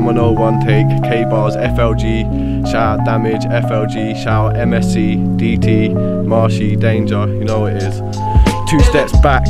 Phenomenal one take, Kbarz, FLG, shout out Damage, FLG, shout out MSC, DT, Marshy, Danger, you know it is. 2 steps back,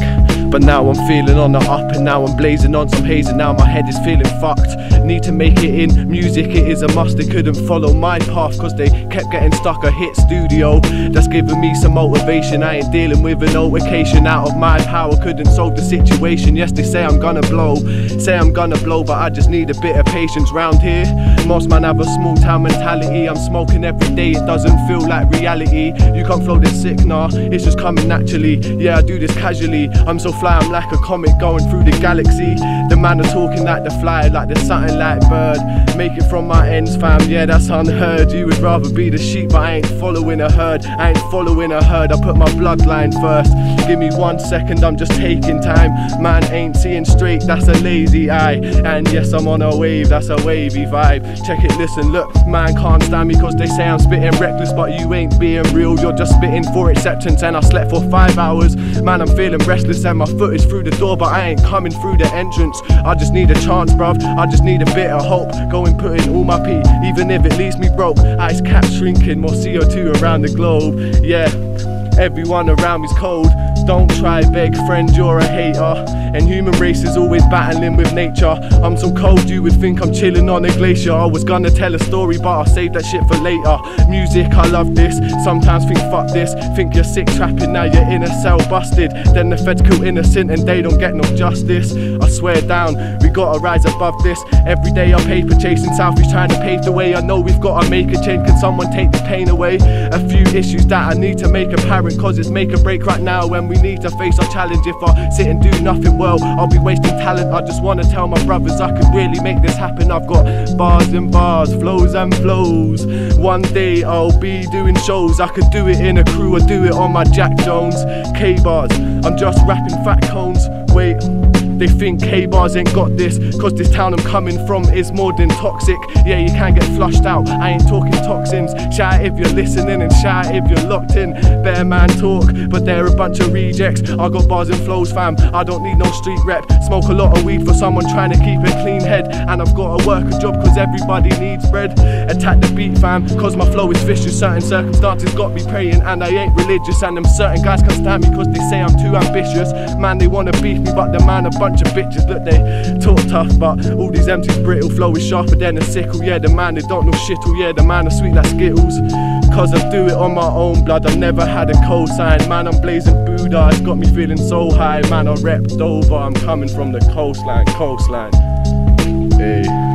but now I'm feeling on the up, and now I'm blazing on some haze, and now my head is feeling fucked. Need to make it in music, it is a must. They couldn't follow my path cause they kept getting stuck. A hit studio that's giving me some motivation. I ain't dealing with an altercation out of my power, couldn't solve the situation. Yes, they say I'm gonna blow, but I just need a bit of patience round here. Most man have a small town mentality. I'm smoking every day, it doesn't feel like reality. You can't flow this sick, nah, it's just coming naturally. Yeah, I do this casually. I'm so fly, I'm like a comet going through the galaxy. The man are talking like the fly, like there's something like bird. Make it from my ends, fam, yeah, that's unheard. You would rather be the sheep, but I ain't following a herd. I put my bloodline first. Give me 1 second, I'm just taking time. Man ain't seeing straight, that's a lazy eye. And yes, I'm on a wave, that's a wavy vibe. Check it, listen, look, man can't stand me cause they say I'm spitting reckless, but you ain't being real, you're just spitting for acceptance. And I slept for 5 hours, man, I'm feeling restless, and my foot is through the door, but I ain't coming through the entrance. I just need a chance, bruv, I just need a bit of hope. Go and put in all my pee, even if it leaves me broke. Ice cap shrinking, more CO2 around the globe. Yeah, everyone around me's cold. Don't try, beg friend, you're a hater. And human race is always battling with nature. I'm so cold you would think I'm chilling on a glacier. I was gonna tell a story but I'll save that shit for later. Music, I love this. Sometimes think fuck this. Think you're sick trapping, now you're in a cell busted. Then the feds kill innocent and they don't get no justice. I swear down, we gotta rise above this. Every day I'm paper chasing, Southeast trying to pave the way. I know we've gotta make a change, can someone take this pain away? A few issues that I need to make apparent, cause it's make or break right now, and we need to face our challenge. If I sit and do nothing, well, I'll be wasting talent. I just wanna tell my brothers I could really make this happen. I've got bars and bars, flows and flows. One day I'll be doing shows. I could do it in a crew, I do it on my Jack Jones. Kbarz, I'm just rapping fat cones. Wait, they think Kbarz ain't got this, cause this town I'm coming from is more than toxic. Yeah, you can get flushed out, I ain't talking toxins. Shout out if you're listening and shout out if you're locked in. Better man talk, but they're a bunch of rejects. I got bars and flows, fam, I don't need no street rep. Smoke a lot of weed for someone trying to keep a clean head. And I've gotta work a job cause everybody needs bread. Attack the beat, fam, cause my flow is vicious. Certain circumstances got me praying, and I ain't religious. And them certain guys can't stand me cause they say I'm too ambitious. Man, they wanna beef me, but the man a bunch of bitches. Look, they talk tough, but all these empties brittle. Flow is sharper than a sickle. Yeah, the man they don't know shittle. Yeah, the man are sweet like Skittles. Cause I do it on my own blood, I've never had a cosign. Man, I'm blazing Buddha, it's got me feeling so high. Man, I repped over, I'm coming from the coastline. Hey.